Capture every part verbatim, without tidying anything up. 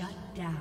Shut down.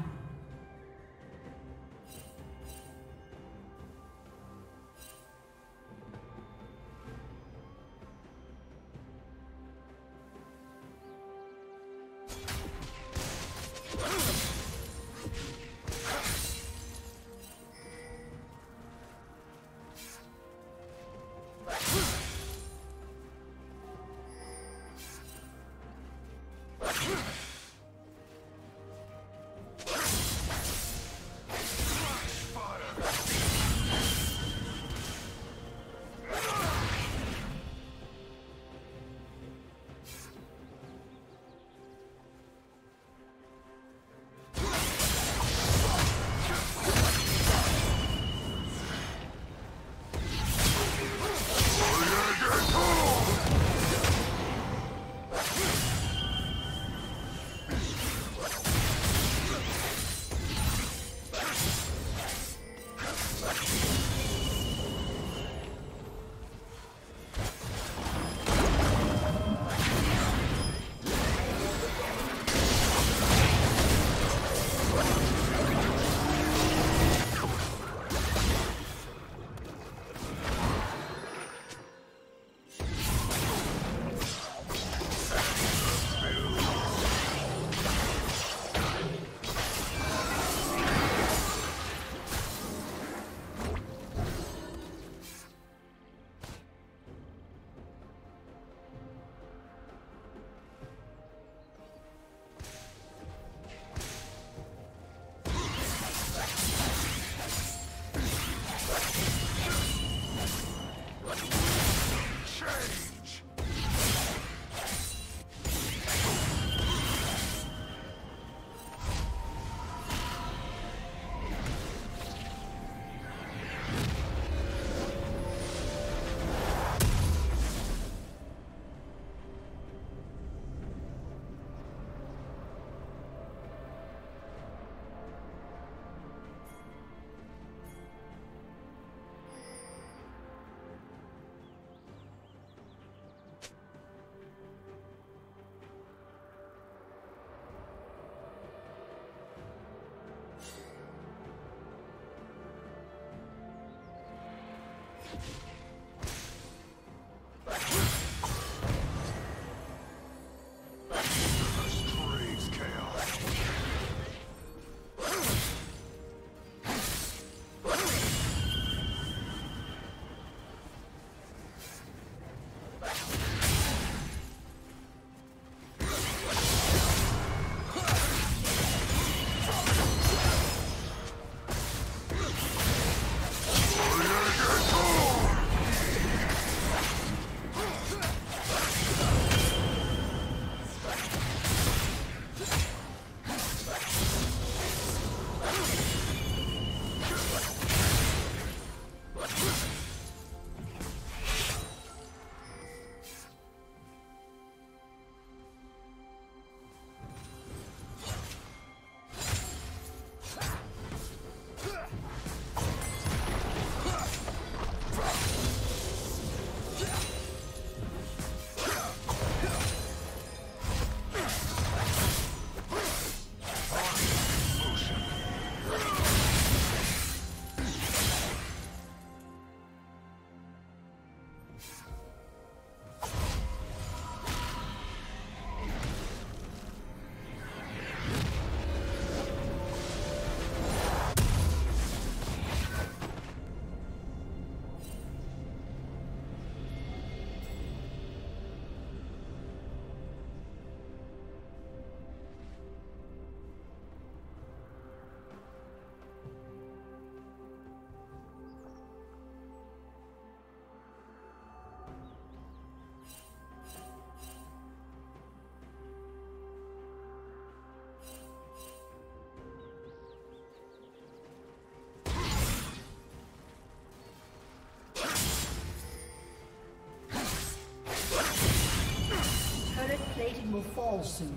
Plating will fall soon.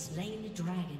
slain the dragon.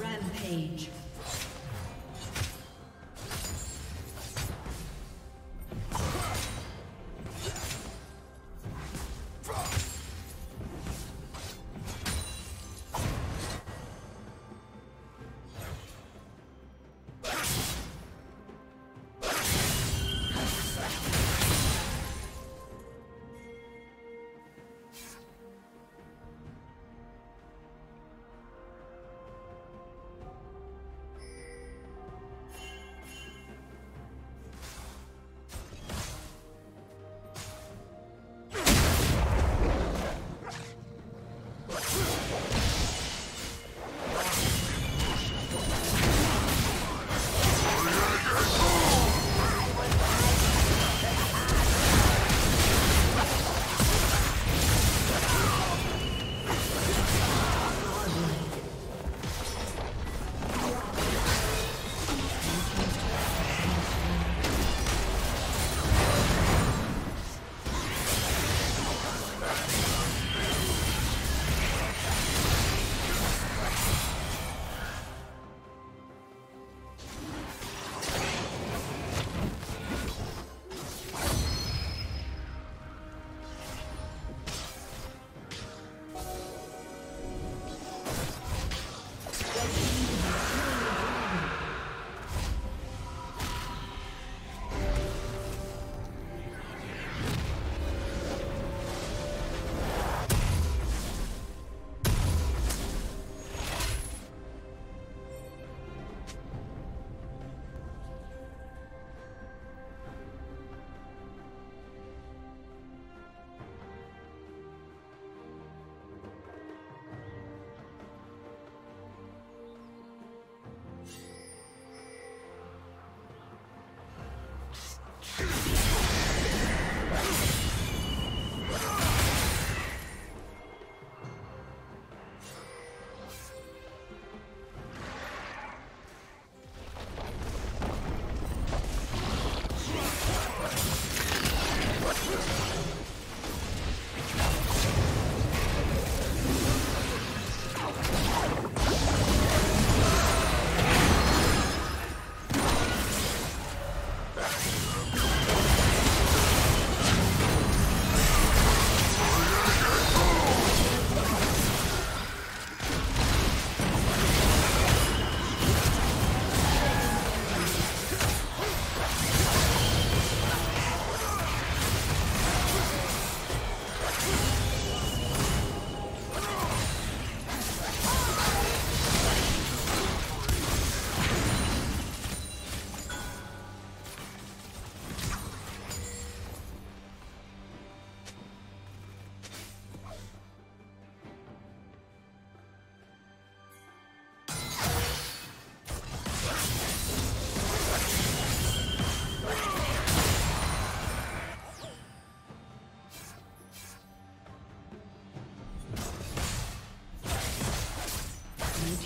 Rampage.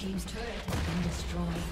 team's turret has been destroyed.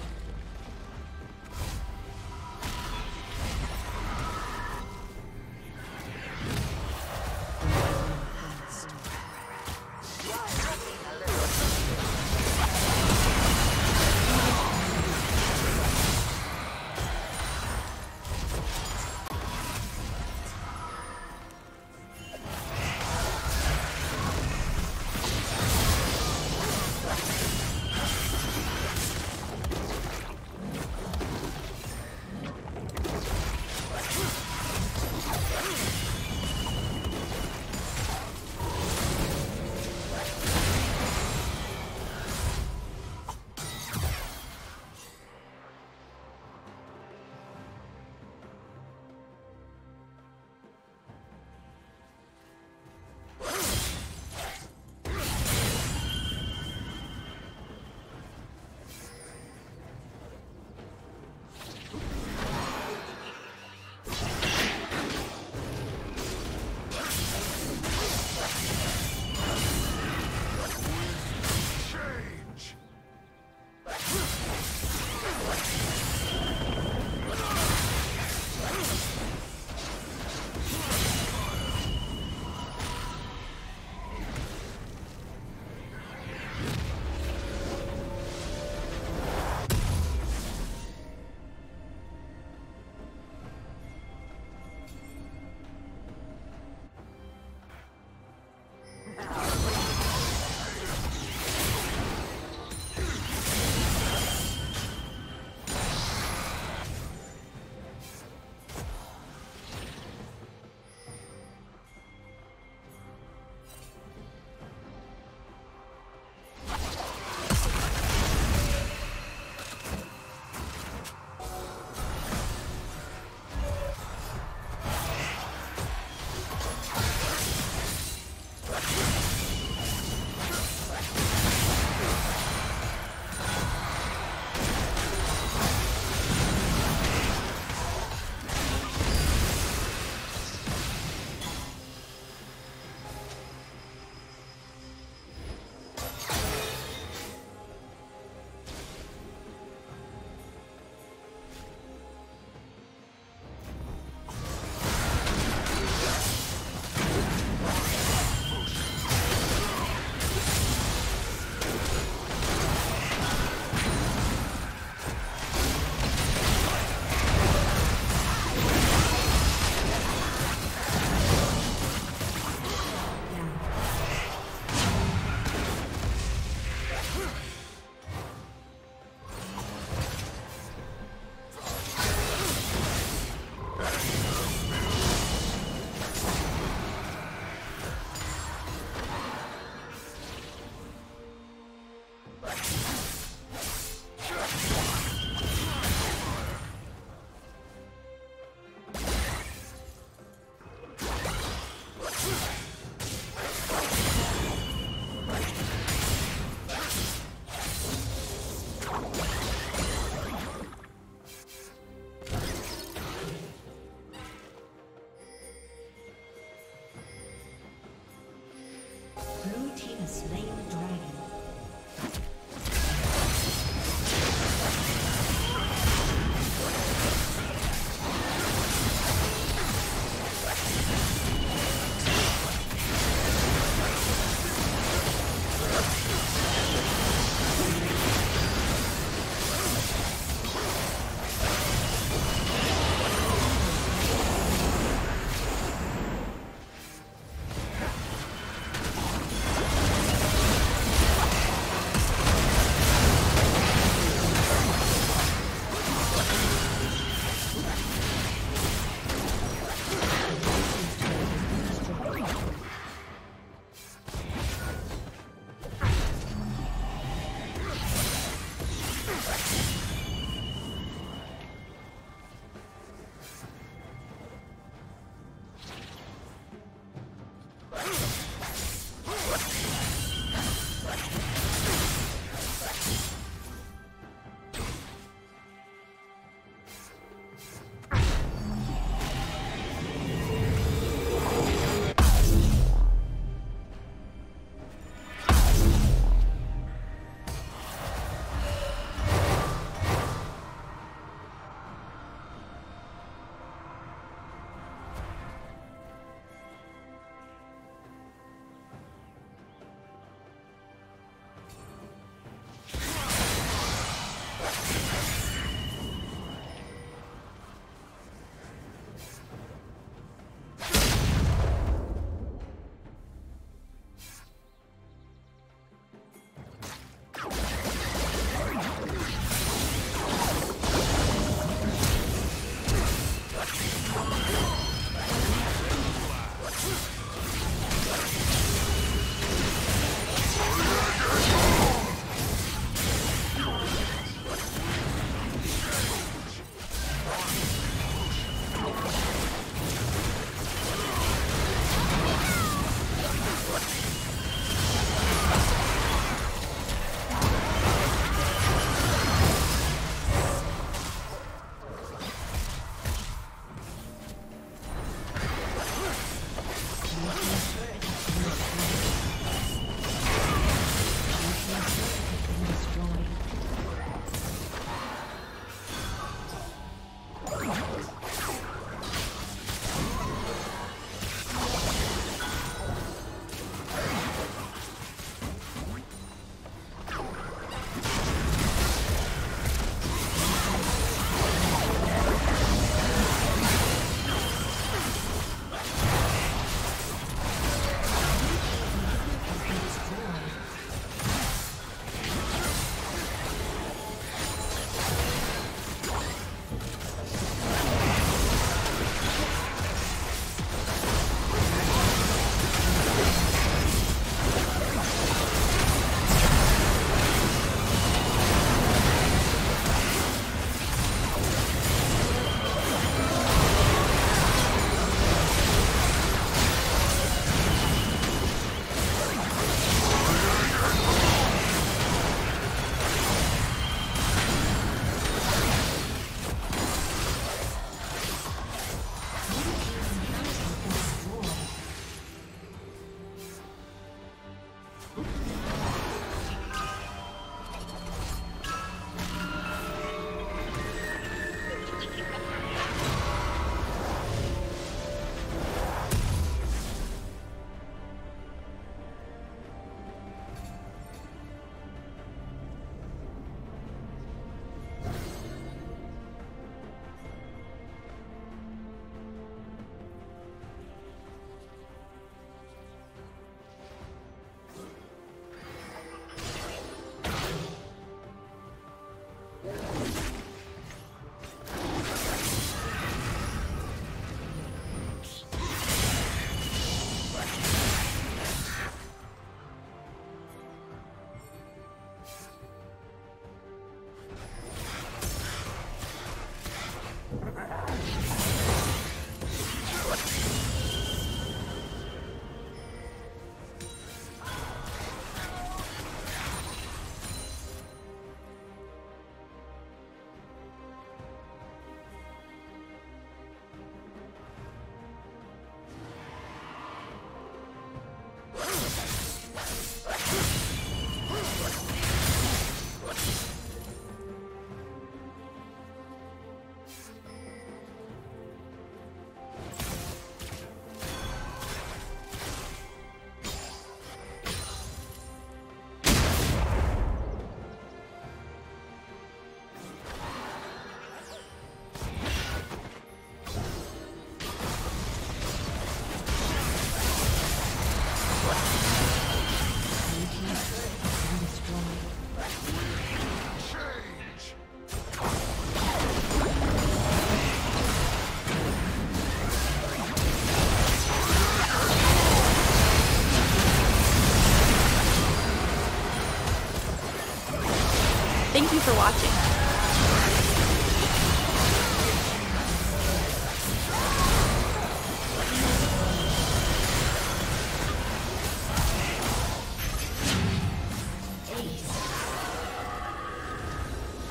Thank you for watching.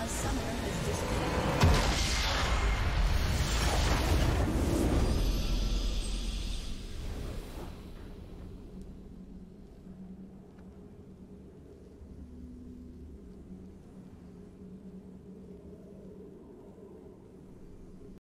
A summoner has disappeared.